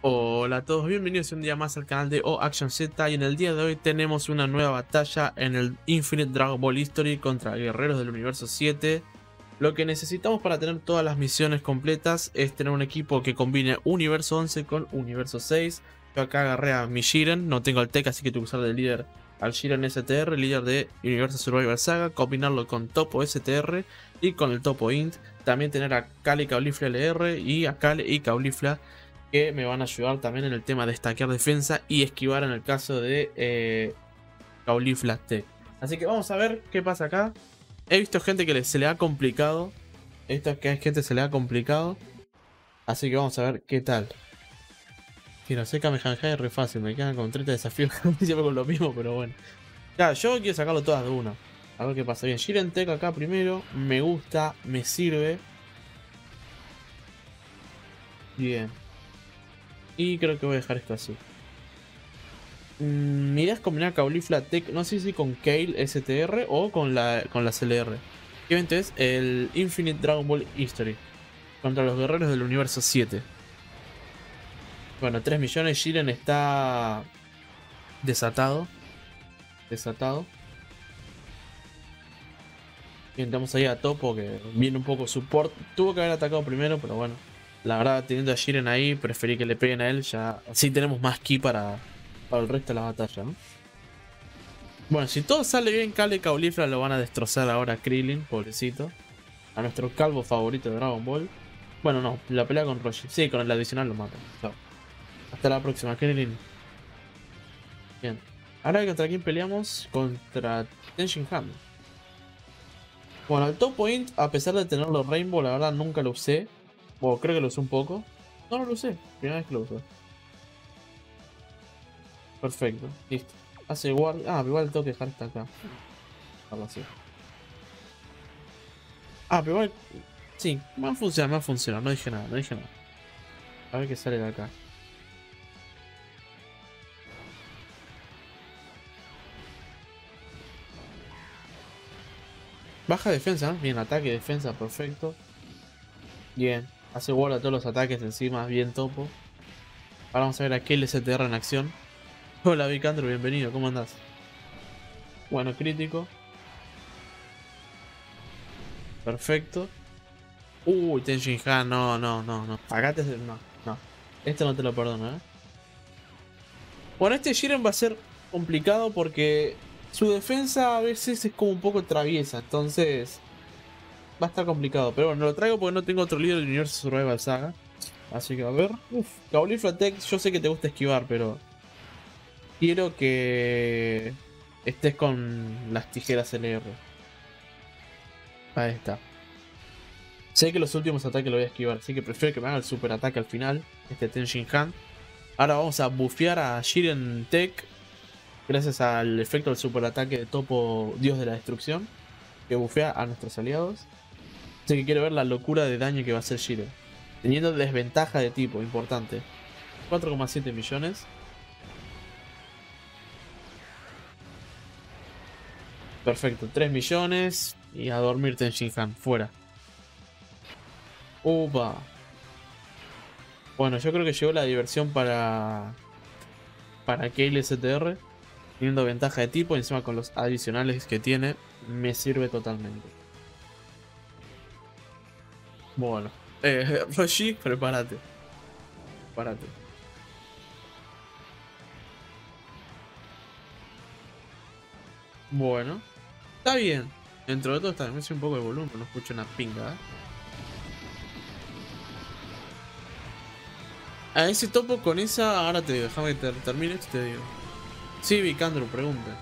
Hola a todos, bienvenidos un día más al canal de OActionZ, y en el día de hoy tenemos una nueva batalla en el Infinite Dragon Ball History contra guerreros del universo 7. Lo que necesitamos para tener todas las misiones completas es tener un equipo que combine universo 11 con universo 6. Yo acá agarré a mi Jiren, no tengo el tech, así que tuve que usar de líder al Jiren STR, líder de Universo Survivor Saga, combinarlo con Topo STR y con el Topo Int. También tener a Kale y Caulifla LR y a Kale y Caulifla, que me van a ayudar también en el tema de stackear defensa y esquivar en el caso de Caulifla T. Así que vamos a ver qué pasa acá. He visto gente que se le ha complicado. Así que vamos a ver qué tal. Tiro seca, me janjea es re fácil. Me quedan con 30 desafíos. Siempre con lo mismo, pero bueno. Ya, yo quiero sacarlo todas de una. A ver qué pasa. Bien, Jiren Tech acá primero. Me gusta, me sirve. Bien. Y creo que voy a dejar esto así. Mi idea es combinar Caulifla Tech, no sé si con Kale STR o con la CLR. El evento es el Infinite Dragon Ball History contra los guerreros del universo 7. Bueno, 3 millones. Jiren está desatado. Bien, vamos ahí a Topo, que viene un poco support. Tuvo que haber atacado primero, pero bueno. La verdad, teniendo a Jiren ahí, preferí que le peguen a él. Ya así tenemos más ki para el resto de la batalla, ¿no? Bueno, si todo sale bien, Kale y Caulifla lo van a destrozar ahora a Krillin, pobrecito. A nuestro calvo favorito de Dragon Ball. Bueno, no, la pelea con Roshi. Sí, con el adicional lo matan. Chao. Hasta la próxima, Krillin. Bien. Ahora, ¿contra quién peleamos? Contra Tenshin Ham. Bueno, el Top Point, a pesar de tenerlo Rainbow, la verdad nunca lo usé. Bueno, creo que lo usé un poco. No, no lo usé. Primera vez que lo usé. Perfecto. Listo. Hace igual. Ah, pero igual tengo que dejar esta acá. Algo así. Ah, pero igual. Sí, me ha funcionado, No dije nada, A ver qué sale de acá. Baja defensa, ¿no? Bien, ataque, defensa, perfecto. Bien. Hace wall a todos los ataques encima, bien Topo. Ahora vamos a ver a Kale STR en acción. Hola Vicandro, bienvenido, ¿cómo andás? Bueno, crítico. Perfecto. Uy, Tenshin Han, no. Acá te... No. Esto no te lo perdono, ¿eh? Bueno, este Jiren va a ser complicado porque su defensa a veces es como un poco traviesa, entonces... va a estar complicado, pero bueno, lo traigo porque no tengo otro líder del universo Survival Saga. Así que a ver. Uff, Caulifla Tech, yo sé que te gusta esquivar, pero quiero que estés con las tijeras LR. Ahí está. Sé que los últimos ataques lo voy a esquivar, así que prefiero que me haga el super ataque al final. Este Tenshin Han. Ahora vamos a bufear a Jiren Tech, gracias al efecto del super ataque de Topo, Dios de la Destrucción, que bufea a nuestros aliados. Así que quiero ver la locura de daño que va a hacer Jiren, teniendo desventaja de tipo, importante. 4,7 millones. Perfecto, 3 millones. Y a dormir Tenshin Han, fuera. Upa. Bueno, yo creo que llegó la diversión para Kale STR, teniendo ventaja de tipo, y encima con los adicionales que tiene, me sirve totalmente. Bueno, Roshi, prepárate. Bueno, está bien. Dentro de todo está bien. Me hice un poco de volumen, no escucho una pinga, ¿eh? A ese Topo con esa... ahora te digo, déjame que termine esto y te digo. Sí, Vicandro, pregunta.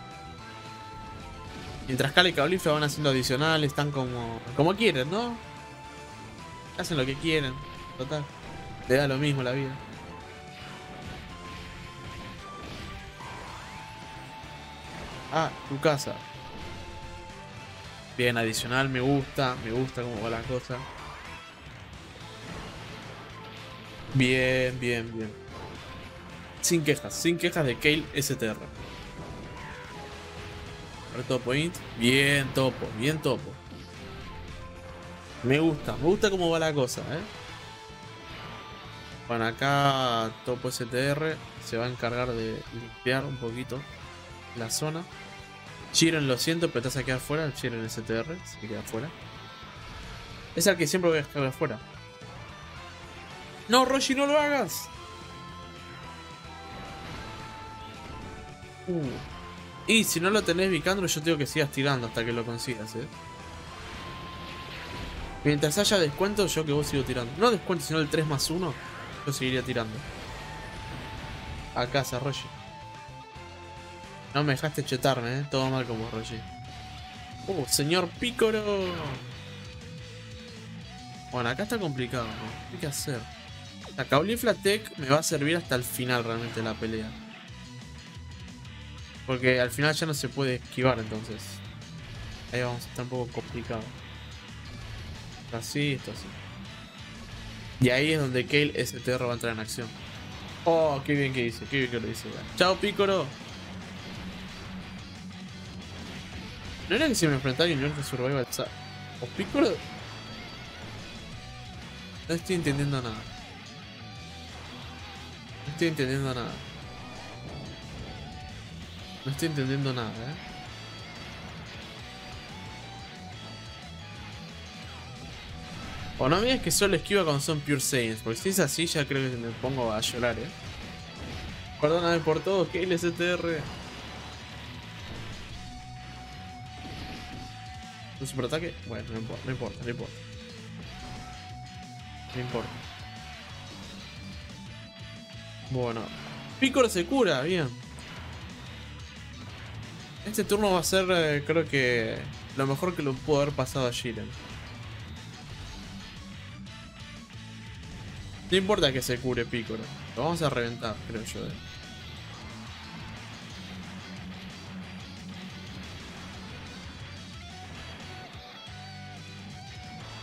Mientras Kale y Caulifla van haciendo adicionales, están como quieren, ¿no? Hacen lo que quieren, total. Le da lo mismo la vida. Ah, tu casa. Bien, adicional, me gusta cómo va la cosa. Bien. Sin quejas de Kale STR. Topo Int. Bien Topo. Me gusta cómo va la cosa, ¿eh? Bueno, acá Topo STR se va a encargar de limpiar un poquito la zona. Chiron, lo siento, pero estás aquí afuera. Chiron STR se queda afuera. Es el que siempre voy a estar afuera. ¡No, Roshi, no lo hagas! Y si no lo tenés, Vicandro, yo te digo que sigas tirando hasta que lo consigas, ¿eh? Mientras haya descuento, yo que vos sigo tirando. No descuento, sino el 3+1. Yo seguiría tirando. A casa, Roshi. No me dejaste chetarme, ¿eh? Todo mal como Roshi. Señor Pícoro. Bueno, acá está complicado, ¿no? ¿Qué hay que hacer? La Caulifla Tech me va a servir hasta el final realmente de la pelea. Porque al final ya no se puede esquivar, entonces. Ahí vamos a estar un poco complicado. Así, esto así. Y ahí es donde Kale STR va a entrar en acción. Oh, qué bien que dice, qué bien que lo dice. Chao, Pícoro. ¿No era que se me enfrentara a Universal Survival? ¿O Pícoro? No estoy entendiendo nada. No estoy entendiendo nada. No estoy entendiendo nada, ¿eh? O no me digas que solo esquiva cuando son Pure Saiyans, porque si es así ya creo que me pongo a llorar, ¿eh? Perdóname por todo, Kale STR. ¿Un superataque? Bueno, no importa, no importa, no importa. No importa. Bueno. Pícoro se cura, bien. Este turno va a ser, creo que, lo mejor que lo pudo haber pasado a Jiren. No importa que se cure Pícoro. Lo vamos a reventar, creo yo.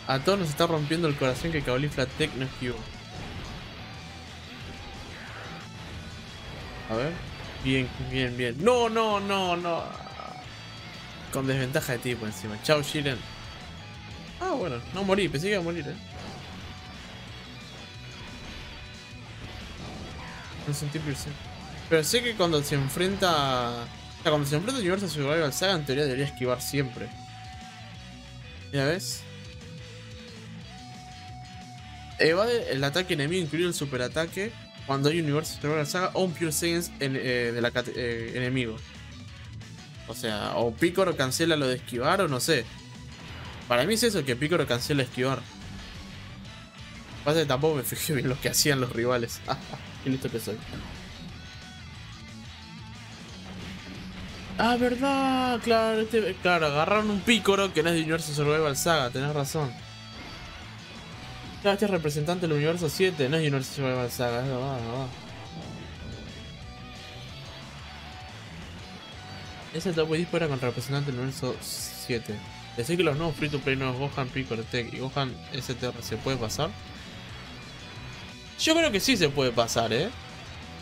A todos nos está rompiendo el corazón que Caulifla Tech no esquivó. A ver. Bien, bien, bien. No, no, no, no. Con desventaja de tipo encima. Chao, Jiren. Ah, bueno. No morí. Pensé que iba a morir, ¿eh? No sentí piercing. Pero sé que cuando se enfrenta... O sea, cuando se enfrenta a Universal Survival Saga, en teoría debería esquivar siempre. ¿Ya ves? Evade el ataque enemigo, incluido el superataque, cuando hay Universal Survival Saga o un Pure Saiyans de la enemigo. O sea, o Pícoro cancela lo de esquivar o no sé. Para mí es eso, que Pícoro cancela esquivar. Pasa que tampoco me fijé bien lo que hacían los rivales. Qué listo que soy. Ah, verdad, claro, claro, agarraron un Pícoro que no es de Universal Survival Saga, tenés razón. Este es representante del universo 7, no es Universo Survival Saga, no va, no va. Ese Topo Dispo era con representante del universo 7. Decir que los nuevos Free to Play, nuevos Gohan, Pícoro Tech y Gohan STR, ¿se puede pasar? Yo creo que sí se puede pasar, ¿eh?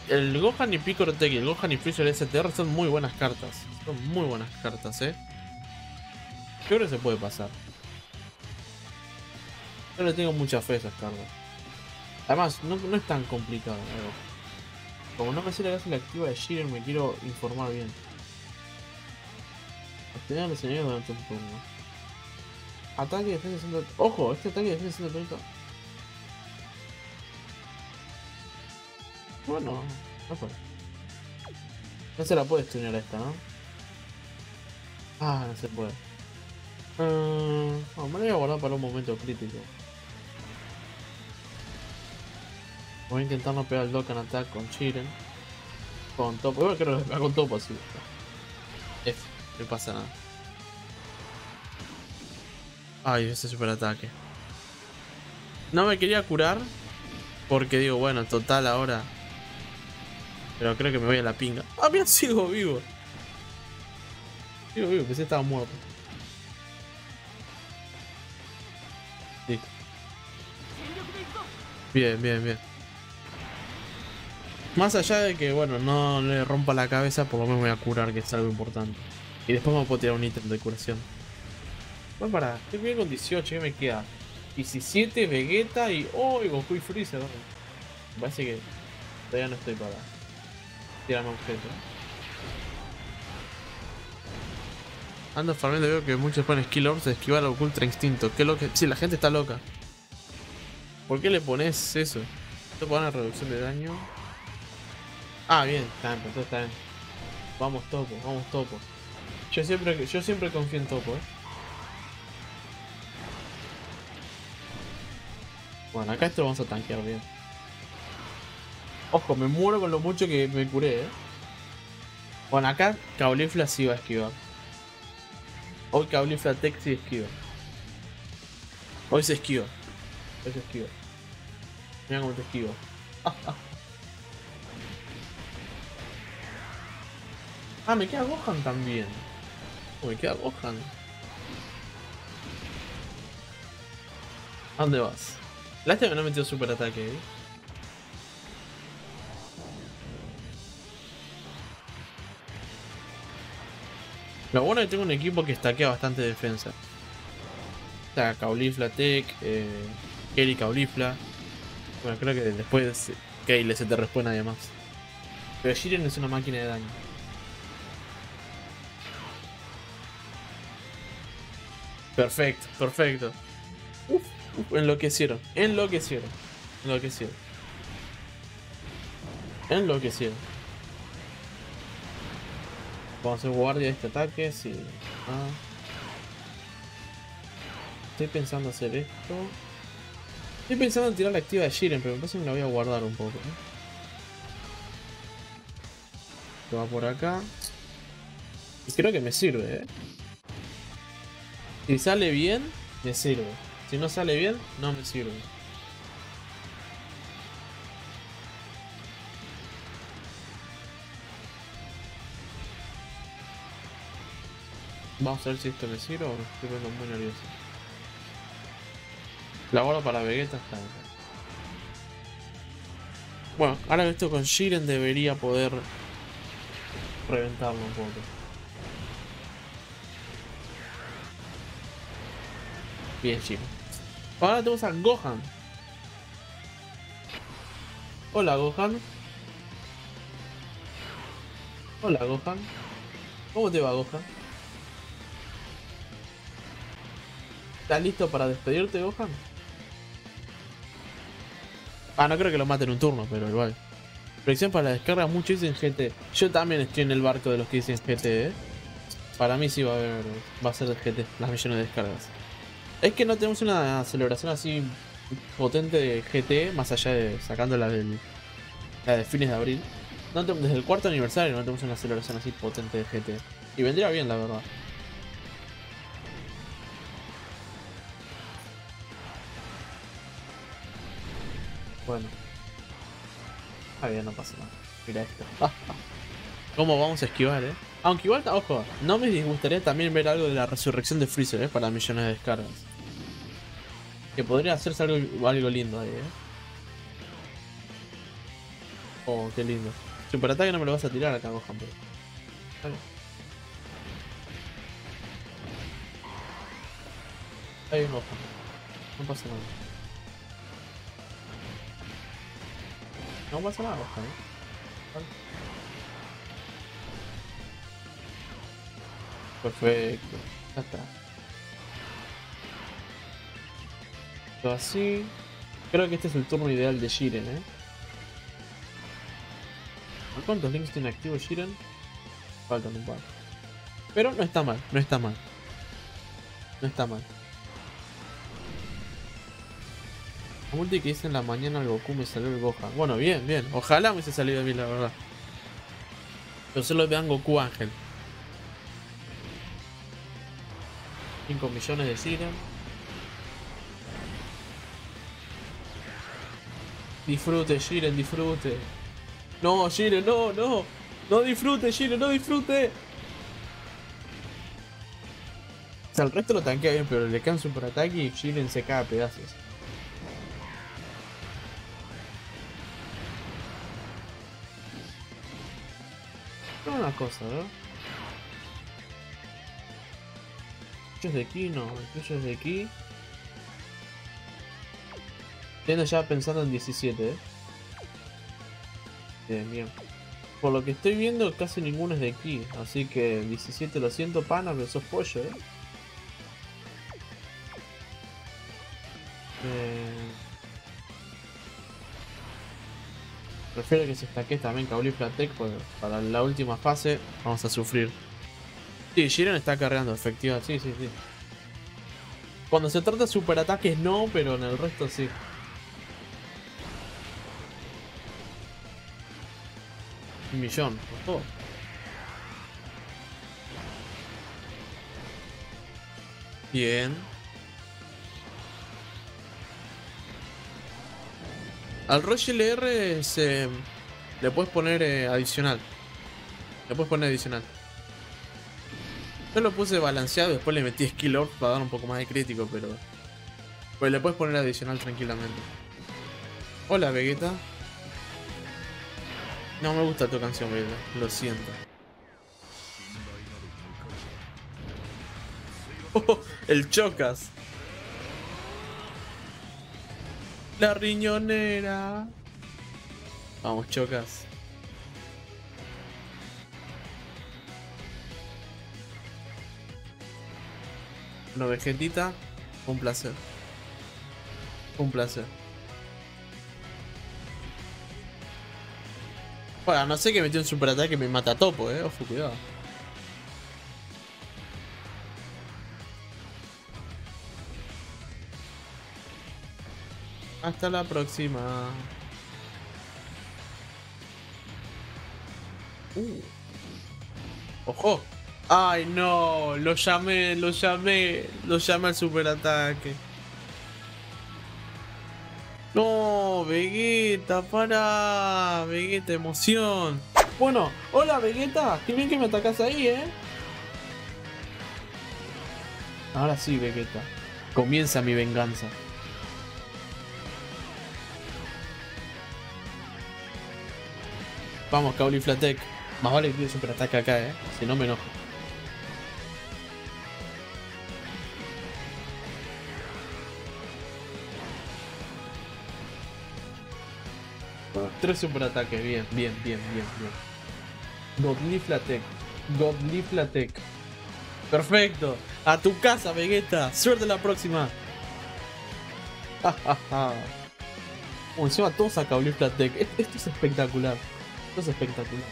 El Gohan y Pícoro Tech y el Gohan y Freezer STR son muy buenas cartas. Son muy buenas cartas, ¿eh? Yo creo que se puede pasar. Yo le tengo mucha fe a esas cartas. Además, no es tan complicado, ¿no? Como no me sé la clase activa de Jiren, me quiero informar bien. Obtener los enemigos durante un turno. Ataque y defensa 130. ¡Ojo! Este ataque y defensa 130. Bueno, no fue. No se la puede stunear esta, ¿no? Ah, no se puede. Me la voy a guardar para un momento crítico. Voy a intentar no pegar el Dokkan Attack con Jiren. Con Topo. Igual creo que pega con Topo así. F, no pasa nada. Ay, ese superataque. No me quería curar. Porque digo, bueno, total ahora. Pero creo que me voy a la pinga. Ah, mira, sigo vivo. Sigo vivo, pensé que estaba muerto. Sí. Bien, bien, bien. Más allá de que, bueno, no le rompa la cabeza, por lo menos me voy a curar, que es algo importante. Y después me puedo tirar un ítem de curación. Bueno, pará, estoy bien con 18, ¿qué me queda? 17, Vegeta y... ¡Oh! Y Goku y Freezer. Parece que todavía no estoy para tirarme objetos. Ando farmeando, veo que muchos ponen skill orbs de esquivar o ultra instinto. Qué loco. Sí, la gente está loca. ¿Por qué le pones eso? Esto para una reducción de daño. Ah, bien, está bien, todo está bien. Vamos topo, vamos topo. Yo siempre confío en topo, Bueno, acá esto lo vamos a tanquear bien. Ojo, me muero con lo mucho que me curé, Bueno, acá Caulifla sí va a esquivar. Hoy Caulifla Tech sí esquiva. Hoy se esquiva. Hoy se esquiva. Mira cómo te esquivo. Ah, me queda Gohan también. Oh, me queda Gohan. ¿A dónde vas? Lástima que no ha metido super ataque, Lo bueno es que tengo un equipo que stackea bastante defensa. O sea, Caulifla Tech, Kelly Caulifla. Bueno, creo que después Kale se te responde además. Pero Jiren es una máquina de daño. Perfecto, perfecto. Uf, uf, enloquecieron, enloquecieron, enloquecieron, enloquecieron. Vamos a hacer guardia de este ataque, sí. Ah. Estoy pensando hacer esto. Estoy pensando en tirar la activa de Jiren, pero me parece que me la voy a guardar un poco. Se va por acá. Y creo que me sirve, Si sale bien, me sirve. Si no sale bien, no me sirve. Vamos a ver si esto me sirve o estoy muy nervioso. La guardo para Vegeta hasta acá. Bueno, ahora esto con Jiren debería poder reventarlo un poco. Bien, Jiren. Ahora tenemos a Gohan. Hola, Gohan. Hola, Gohan. ¿Cómo te va, Gohan? ¿Estás listo para despedirte, Gohan? Ah, no creo que lo maten en un turno, pero igual. Proyección para la descarga, mucho dicen GT. Yo también estoy en el barco de los que dicen GT, Para mí sí va a ser de GT, las millones de descargas. Es que no tenemos una celebración así potente de GT, más allá de sacando la de fines de abril. No tenemos, desde el cuarto aniversario no tenemos una celebración así potente de GT. Y vendría bien, la verdad. Bueno. Ah, bien, no pasa nada. Mira esto. ¿Cómo vamos a esquivar, Aunque igual, ojo, no me disgustaría también ver algo de la resurrección de Freezer, para millones de descargas. Que podría hacerse algo lindo ahí, Oh, qué lindo. Super ataque no me lo vas a tirar acá, Gohan, pero... Vale. Ahí viene Gohan. No pasa nada. No pasa nada, Gohan. Vale. Perfecto. Ya está. Todo así. Creo que este es el turno ideal de Jiren, ¿Cuántos links tiene activo Jiren? Faltan un par. Pero no está mal, no está mal. No está mal. La multi que hice en la mañana al Goku me salió el Gohan. Bueno, bien, bien. Ojalá me hubiese salido bien, la verdad. Pero solo vean Goku Ángel. 5 millones de Jiren. Disfrute, Jiren, disfrute. No, Jiren, no, no. No disfrute, Jiren, no disfrute. O sea, el resto lo tanquea bien, pero le cae un super ataque y Jiren se cae a pedazos. Una cosa, El tuyo es de aquí, no, el tuyo es de aquí. Estoy ya pensando en 17, Bien, bien. Por lo que estoy viendo, casi ninguno es de aquí. Así que 17 lo siento, pana, pero sos pollo, ¿eh? Prefiero que se estaque también Cauliflatec, porque para la última fase vamos a sufrir. Sí, Giron está cargando, efectivamente. Sí, sí, sí. Cuando se trata de superataques no, pero en el resto sí. Un millón, por todo. Bien. Al Rush LR se... le puedes poner adicional. Le puedes poner adicional. Yo lo puse balanceado, después le metí Skill Orb para dar un poco más de crítico, pero... pues le puedes poner adicional tranquilamente. Hola, Vegeta. No me gusta tu canción, Vegeta. Lo siento. Oh, el Chocas. La riñonera. Vamos, Chocas. Bueno, Vegetita, un placer. Un placer. Bueno, no sé que metió un superataque y me mata a topo, ojo, cuidado. Hasta la próxima. ¡Ojo! ¡Ay, no! Lo llamé, lo llamé. Lo llamé al superataque. ¡No! ¡Vegeta! ¡Para! ¡Vegeta, emoción! Bueno, hola Vegeta. Qué bien que me atacás ahí, Ahora sí, Vegeta. Comienza mi venganza. Vamos, Cauliflatec. Más vale que tiene superataque acá, Si no, me enojo. Tres superataques. Bien, bien, bien, bien, bien. Godliflatec. Godliflatec. Perfecto. A tu casa, Vegeta. Suerte la próxima. Ja, ja, ja. Encima todos a Cauliflatec. Esto es espectacular. Esto es espectacular.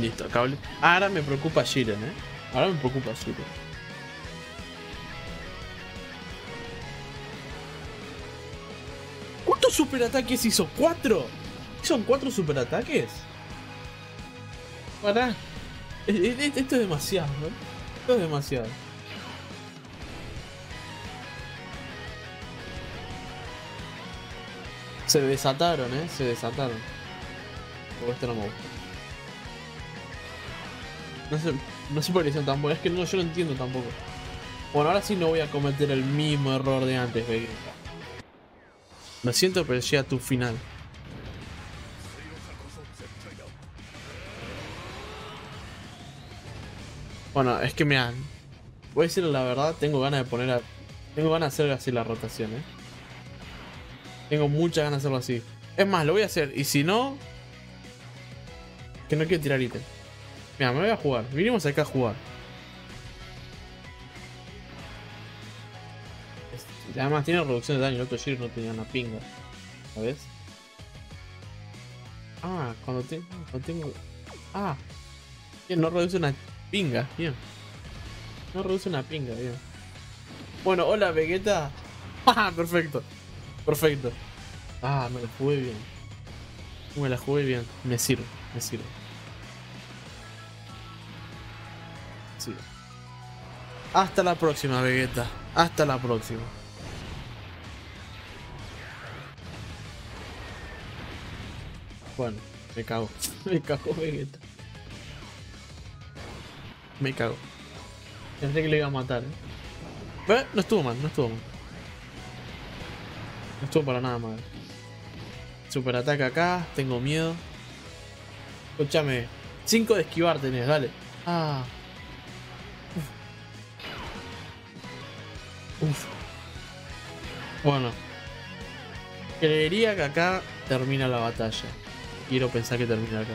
Listo, cable. Ahora me preocupa Jiren, Ahora me preocupa Jiren. ¿Cuántos superataques hizo? ¿4? ¿Son 4 superataques? Pará. Esto es demasiado, Esto es demasiado. Se desataron, Se desataron. Porque esto no me gusta. No sé por qué son tan buenas, es que yo no entiendo tampoco. Bueno, ahora sí no voy a cometer el mismo error de antes, Vegeta. Lo siento, pero llega tu final. Bueno, es que mirá, voy a decir la verdad, tengo ganas de hacer así la rotación, Tengo muchas ganas de hacerlo así. Es más, lo voy a hacer, y si no... que no quiero tirar ítem. Mira, me voy a jugar. Vinimos acá a jugar. Además tiene reducción de daño. El otro Jiren no tenía una pinga. ¿Sabes? Ah, cuando tengo... Ah. Bien, no reduce una pinga. Bien. No reduce una pinga. Bien. Bueno, hola Vegeta. ¡Ah, perfecto! Perfecto. Ah, me la jugué bien. Me la jugué bien. Me sirve, me sirve. Sí. Hasta la próxima, Vegeta. Hasta la próxima. Bueno. Me cago Vegeta. Me cago. Pensé que lo iba a matar, no estuvo mal, No estuvo para nada mal. Super ataque acá, tengo miedo. Escúchame, 5 de esquivar tenés, dale. Ah. Uf. Bueno. Creería que acá termina la batalla. Quiero pensar que termina acá.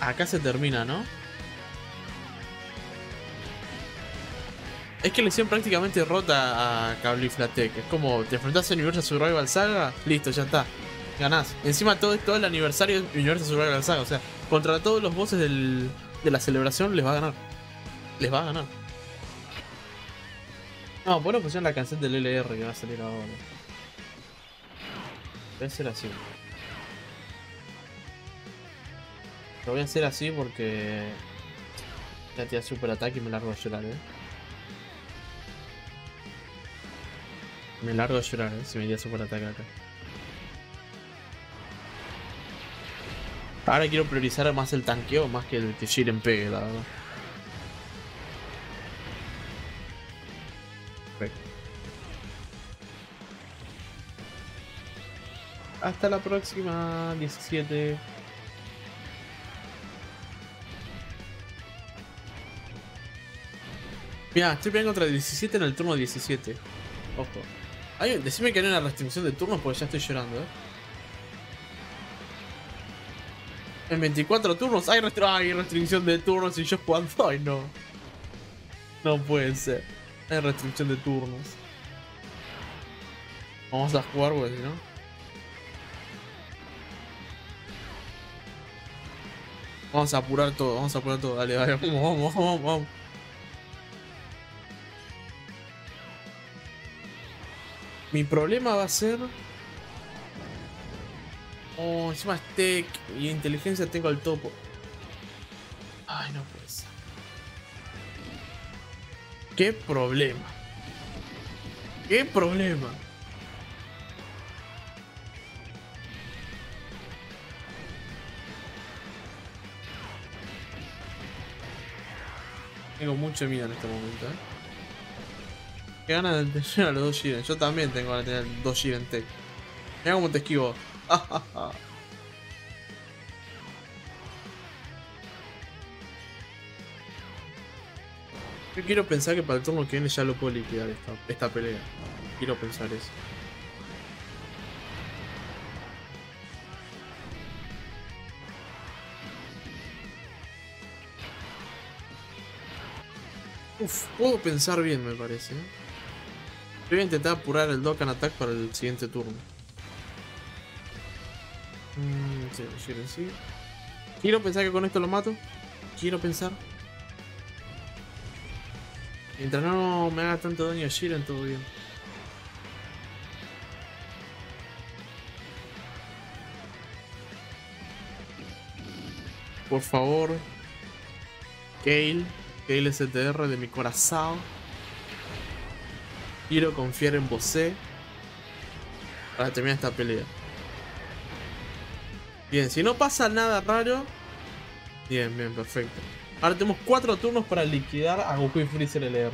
Acá se termina, ¿no? Es que lesión prácticamente rota a Cabliflatec. Es como, te enfrentás a Universal Survival Saga, listo, ya está. Ganás. Encima todo esto es el aniversario de Universal Survival Saga. O sea, contra todos los bosses de la celebración les va a ganar. No, bueno, pusieron la canción del LR que va a salir ahora. Voy a hacer así. Lo voy a hacer así porque... ya tira super ataque y me largo a llorar, Me largo a llorar, si me tira super ataque acá. Ahora quiero priorizar más el tanqueo, más que el que Jiren pegue, la verdad. Hasta la próxima, 17. Mira, estoy peleando contra 17 en el turno 17. Ojo. Ay, decime que hay una restricción de turnos porque ya estoy llorando, En 24 turnos hay, restricción de turnos y yo jugando. Ay, no. No puede ser. Hay restricción de turnos. Vamos a jugar, güey, ¿no? Vamos a apurar todo, dale, vamos. Mi problema va a ser... oh, encima es tech y inteligencia tengo al topo. Ay, no puede ser. Qué problema. Tengo mucho miedo en este momento, Qué ganas de tener a los dos Jiren. Yo también tengo ganas de tener dos Jiren Tech. Mirá cómo te esquivo. Yo quiero pensar que para el turno que viene ya lo puedo liquidar esta pelea. Quiero pensar eso. Uf, puedo pensar bien, me parece. Voy a intentar apurar el Dokkan Attack para el siguiente turno. Sí. Quiero pensar que con esto lo mato. Quiero pensar. Mientras no me haga tanto daño a Jiren, todo bien. Por favor. Gale. Que el STR de mi corazón. Quiero confiar en vos para terminar esta pelea. Bien, si no pasa nada raro. Bien, perfecto. Ahora tenemos 4 turnos para liquidar a Goku y Freezer LR.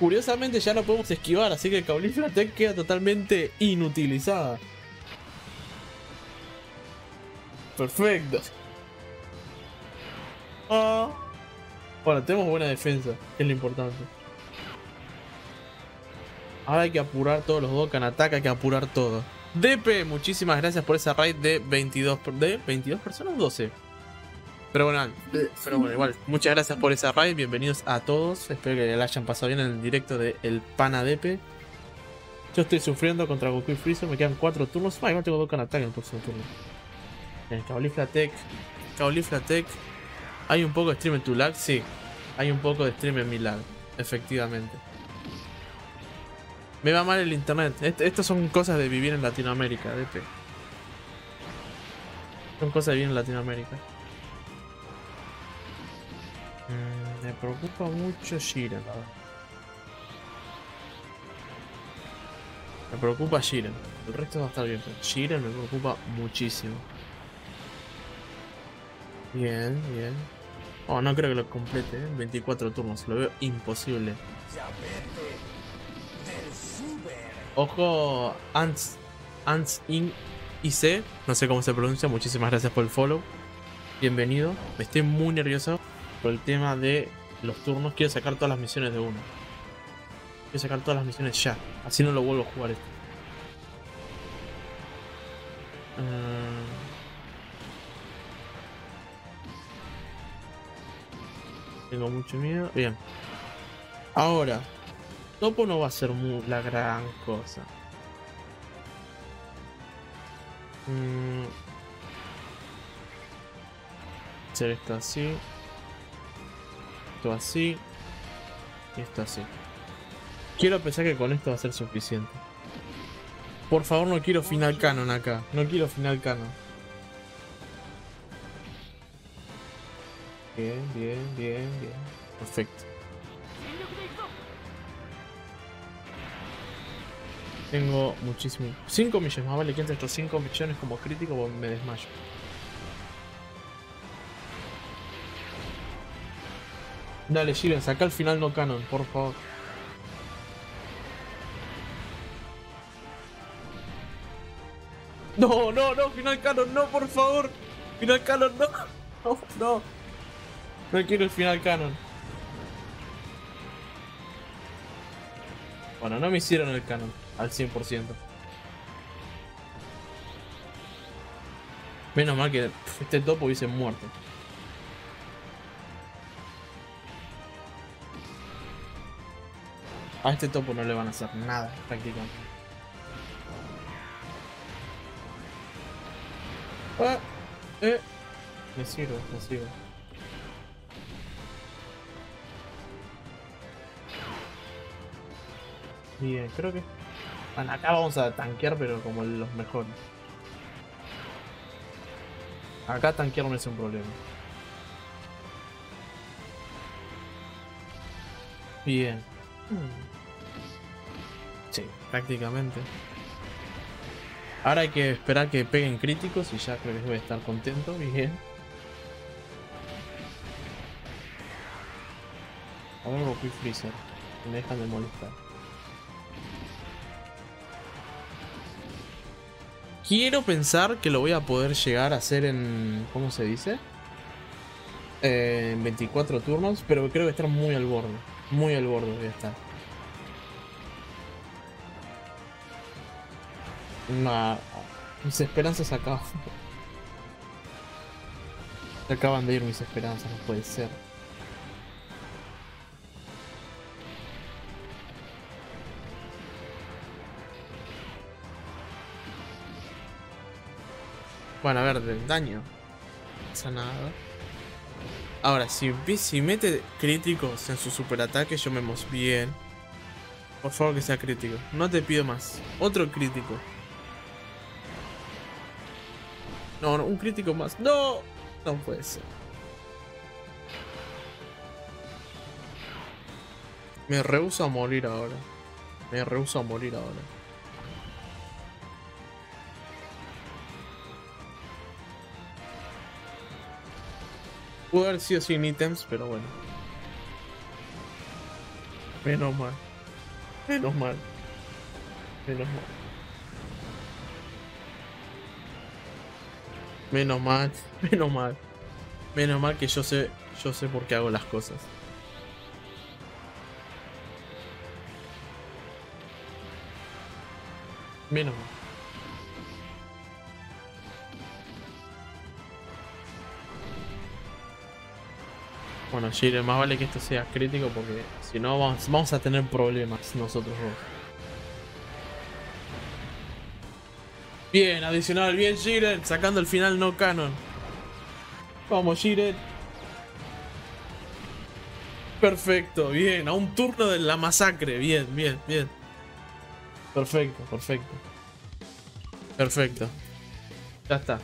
Curiosamente ya no podemos esquivar, así que Cabliflatec queda totalmente inutilizada. Perfecto. Bueno, tenemos buena defensa, que es lo importante. Ahora hay que apurar todos los Dokkan Attack, hay que apurar todo. DP, muchísimas gracias por esa raid de 22 personas, 12. Pero bueno, igual, muchas gracias por esa raid, bienvenidos a todos. Espero que la hayan pasado bien en el directo de El Pana DP. Yo estoy sufriendo contra Goku y Freezer, me quedan 4 turnos. Ah, igual tengo Dokkan Attack en el próximo turno. El Cabliflatec. ¿Hay un poco de stream en tu lag? Sí. Hay un poco de stream en mi lag. Efectivamente. Me va mal el internet. Estas son cosas de vivir en Latinoamérica, DP. Son cosas de vivir en Latinoamérica. Me preocupa mucho Jiren. Me preocupa Jiren. El resto va a estar abierto. Jiren me preocupa muchísimo. Bien, bien. Oh, no creo que lo complete, ¿eh? 24 turnos, lo veo imposible. Ojo, Ants Inc. No sé cómo se pronuncia, muchísimas gracias por el follow. Bienvenido. Estoy muy nervioso por el tema de los turnos. Quiero sacar todas las misiones de uno. Quiero sacar todas las misiones ya. Así no lo vuelvo a jugar esto. Tengo mucho miedo. Bien. Ahora, Topo no va a ser la gran cosa. Hacer esto así. Esto así. Y esto así. Quiero pensar que con esto va a ser suficiente. Por favor, no quiero final canon acá. No quiero final canon. Bien, bien, bien, bien. Perfecto. Tengo muchísimo. 5 millones, más vale que entre estos 5 millones como crítico o me desmayo. Dale, Jiren, saca el final no canon, por favor. No, no, no, final canon, no, por favor. Final canon, no. No, no. No quiero el final canon. Bueno, no me hicieron el canon al 100%. Menos mal que este Topo hubiese muerto. A este Topo no le van a hacer nada, prácticamente. Me sirve, me sirve. Bien, creo que... Bueno, acá vamos a tanquear, pero como los mejores. Acá tanquear no es un problema. Bien. Sí, prácticamente. Ahora hay que esperar que peguen críticos y ya creo que voy a estar contento. Bien. A ver, Goku y Freezer. Me dejan de molestar. Quiero pensar que lo voy a poder llegar a hacer en... ¿Cómo se dice? En 24 turnos, pero creo que voy a estar muy al borde. Muy al borde voy a estar. Nah, mis esperanzas acaban. Se acaban de ir mis esperanzas, no puede ser. Bueno, a ver, del daño. No pasa nada. Ahora, si mete críticos en su superataque, yo me emociono. Bien. Por favor, que sea crítico. No te pido más. Otro crítico. No, no, un crítico más. ¡No! No puede ser. Me rehúso a morir ahora. Me rehúso a morir ahora. Pudo haber sido sin ítems, pero bueno. Menos mal. Menos mal. Menos mal. Menos mal. Menos mal. Menos mal que yo sé por qué hago las cosas. Menos mal. Bueno, Jiren, más vale que esto sea crítico porque si no vamos a tener problemas nosotros dos. Bien, adicional, bien Jiren, sacando el final no canon. Vamos Jiren. Perfecto, bien, a un turno de la masacre, bien, bien, bien. Perfecto, perfecto. Perfecto. Ya está,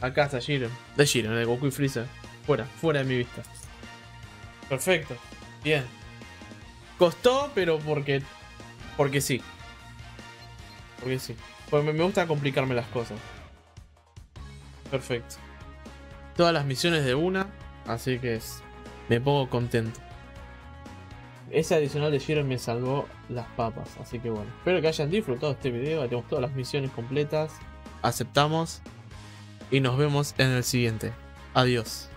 acá está Jiren. De Jiren, de Goku y Freezer. Fuera, fuera de mi vista. Perfecto, bien. Costó, pero porque sí. Porque sí. Pues me gusta complicarme las cosas. Perfecto. Todas las misiones de una, así que me pongo contento. Ese adicional de Jiren me salvó las papas, así que bueno. Espero que hayan disfrutado este video, tenemos todas las misiones completas. Aceptamos y nos vemos en el siguiente. Adiós.